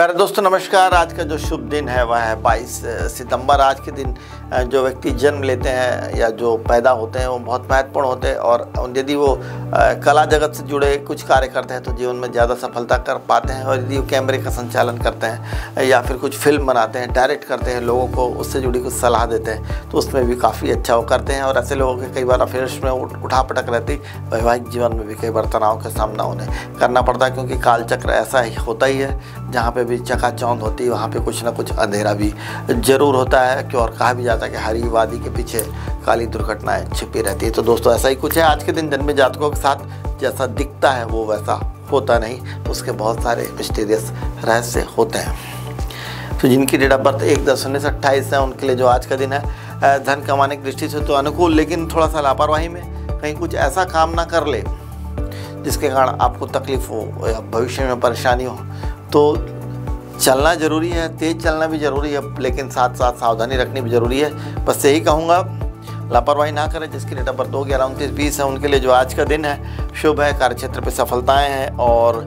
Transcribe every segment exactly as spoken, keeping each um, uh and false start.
प्यारे दोस्तों नमस्कार। आज का जो शुभ दिन है वह है बाईस सितंबर। आज के दिन जो व्यक्ति जन्म लेते हैं या जो पैदा होते हैं वो बहुत महत्वपूर्ण होते हैं, और यदि वो कला जगत से जुड़े कुछ कार्य करते हैं तो जीवन में ज़्यादा सफलता कर पाते हैं। और यदि वो कैमरे का संचालन करते हैं या फिर कुछ फिल्म बनाते हैं, डायरेक्ट करते हैं, लोगों को उससे जुड़ी कुछ सलाह देते हैं तो उसमें भी काफ़ी अच्छा वो करते हैं। और ऐसे लोगों के कई बार अफेयर्स में उठा पटक रहती, वैवाहिक जीवन में भी कई बार तनाव का सामना उन्हें करना पड़ता है, क्योंकि कालचक्र ऐसा ही होता ही है, जहाँ पे भी चकाचौंध होती है वहाँ पे कुछ ना कुछ अंधेरा भी जरूर होता है। क्यों और कहा भी जाता है कि हरी वादी के पीछे काली दुर्घटनाएं छिपी रहती है। तो दोस्तों ऐसा ही कुछ है। आज के दिन जन्मे जातकों के साथ जैसा दिखता है वो वैसा होता नहीं, उसके बहुत सारे मिस्टीरियस रहस्य होते हैं। तो जिनकी डेट ऑफ बर्थ एक दस उन्नीस अट्ठाईस है, उनके लिए जो आज का दिन है धन कमाने की दृष्टि से तो अनुकूल, लेकिन थोड़ा सा लापरवाही में कहीं कुछ ऐसा काम ना कर ले जिसके कारण आपको तकलीफ हो या भविष्य में परेशानी हो। तो चलना ज़रूरी है, तेज़ चलना भी ज़रूरी है, लेकिन साथ साथ सावधानी रखनी भी ज़रूरी है। बस यही कहूँगा, लापरवाही ना करें। जिसकी डेट ऑफ बर्थ दो ग्यारह उनतीस बीस है, उनके लिए जो आज का दिन है शुभ है। कार्यक्षेत्र पे सफलताएं हैं और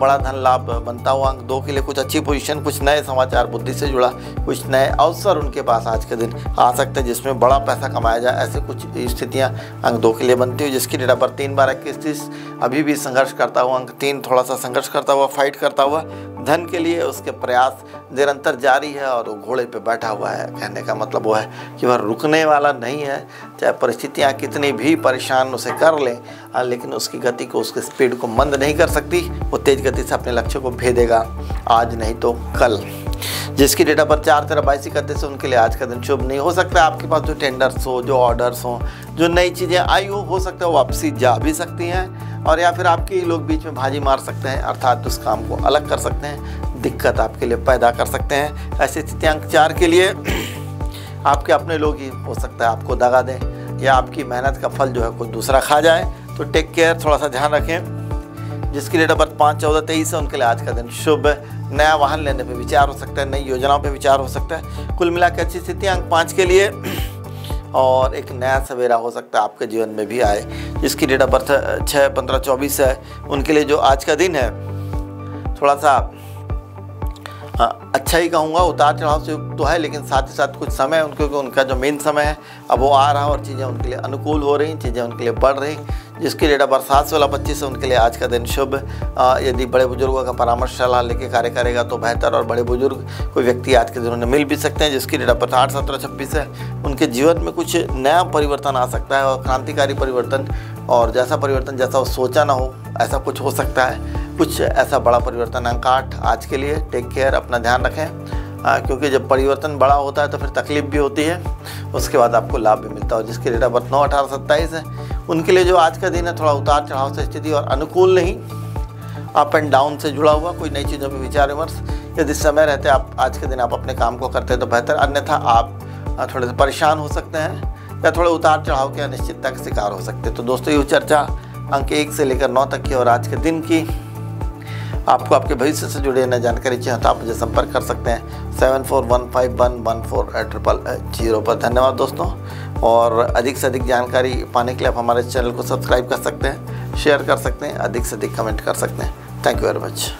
बड़ा धन लाभ बनता हुआ। अंक दो के लिए कुछ अच्छी पोजीशन, कुछ नए समाचार, बुद्धि से जुड़ा कुछ नए अवसर उनके पास आज के दिन आ सकते हैं, जिसमें बड़ा पैसा कमाया जाए, ऐसे कुछ स्थितियां अंक दो के लिए बनती हुई। जिसकी डेट ऑफ बर्थ तीन बारह इक्कीस तीस, अभी भी संघर्ष करता हुआ अंक तीन, थोड़ा सा संघर्ष करता हुआ, फाइट करता हुआ धन के लिए उसके प्रयास निरंतर जारी है और वो घोड़े पे बैठा हुआ है। कहने का मतलब वो है कि वह रुकने वाला नहीं है, चाहे परिस्थितियाँ कितनी भी परेशान उसे कर लें, लेकिन उसकी गति को, उसके स्पीड को मंद नहीं कर सकती। वो तेज गति से अपने लक्ष्य को भेदेगा, आज नहीं तो कल। जिसकी डेट ऑफ बर्थ चार तेरह बाईस इकतीस, उनके लिए आज का दिन शुभ नहीं हो सकता। आपके पास जो टेंडर्स हो, जो ऑर्डर्स हों, जो नई चीज़ें आई हो, हो सकता है वापसी जा भी सकती हैं, और या फिर आपके लोग बीच में भाजी मार सकते हैं, अर्थात उस काम को अलग कर सकते हैं, दिक्कत आपके लिए पैदा कर सकते हैं। ऐसी स्थितियाँ अंक चार के लिए आपके अपने लोग ही हो सकता है आपको दगा दें, या आपकी मेहनत का फल जो है कोई दूसरा खा जाए। तो टेक केयर, थोड़ा सा ध्यान रखें। जिसकी डेट ऑफ बर्थ पाँच चौदह तेईस है, उनके लिए आज का दिन शुभ। नया वाहन लेने पे विचार हो सकता है, नई योजनाओं पे विचार हो सकता है। कुल मिला के अच्छी स्थिति अंक पाँच के लिए, और एक नया सवेरा हो सकता है आपके जीवन में भी आए। जिसकी डेट ऑफ बर्थ छः पंद्रह चौबीस है, उनके लिए जो आज का दिन है थोड़ा सा आ, अच्छा ही कहूँगा, उतार चढ़ाव से तो है, लेकिन साथ ही साथ कुछ समय उनके, उनका जो मेन समय है अब वो आ रहा है और चीज़ें उनके लिए अनुकूल हो रही, चीज़ें उनके लिए बढ़ रही। जिसकी डेट ऑफ बर्थ सात सोलह पच्चीस है, उनके लिए आज का दिन शुभ। यदि बड़े बुजुर्गों का परामर्श सलाह लेके कार्य करेगा तो बेहतर, और बड़े बुजुर्ग कोई व्यक्ति आज के दिन उन्हें मिल भी सकते हैं। जिसकी डेट ऑफ बर्थ आठ सत्रह छब्बीस है, उनके जीवन में कुछ नया परिवर्तन आ सकता है, और क्रांतिकारी परिवर्तन, और जैसा परिवर्तन जैसा वो सोचा ना हो ऐसा कुछ हो सकता है, कुछ ऐसा बड़ा परिवर्तन। अंक आठ आज के लिए। टेक केयर, अपना ध्यान रखें, आ, क्योंकि जब परिवर्तन बड़ा होता है तो फिर तकलीफ भी होती है, उसके बाद आपको लाभ भी मिलता है। जिसकी डेट ऑफ बर्थ नौ अठारह सत्ताईस है, उनके लिए जो आज का दिन है थोड़ा उतार चढ़ाव से स्थिति और अनुकूल नहीं, अप एंड डाउन से जुड़ा हुआ, कोई नई चीज़ों पर विचार विमर्श। यदि समय रहते आप आज के दिन आप अपने काम को करते हैं तो बेहतर, अन्यथा आप थोड़े से परेशान हो सकते हैं या थोड़े उतार चढ़ाव की अनिश्चितता का शिकार हो सकते हैं। तो दोस्तों ये चर्चा अंक एक से लेकर नौ तक की और आज के दिन की। आपको आपके भविष्य से जुड़े नई जानकारी चाहिए तो आप मुझे संपर्क कर सकते हैं seven four one five one one four eight triple zero पर। धन्यवाद दोस्तों, और अधिक से अधिक जानकारी पाने के लिए आप हमारे चैनल को सब्सक्राइब कर सकते हैं, शेयर कर सकते हैं, अधिक से अधिक कमेंट कर सकते हैं। Thank you very much.